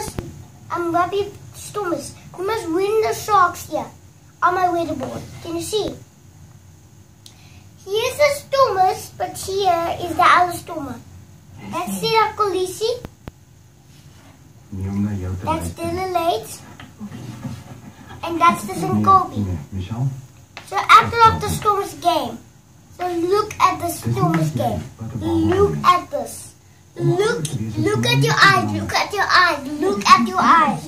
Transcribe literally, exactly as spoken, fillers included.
must, I'm Rabbi Stormers. We must win the Sharks here. On my way to board. Can you see? Here's the Stormers, but here is the other Stormer. That's Siya Kolisi. That's Dylan Leyds. And that's the Cheslin Kolbe. So after the Stormers game, so look at the Stormers game. Look at this. Look, look at your eyes. Look at your eyes. Look at your eyes.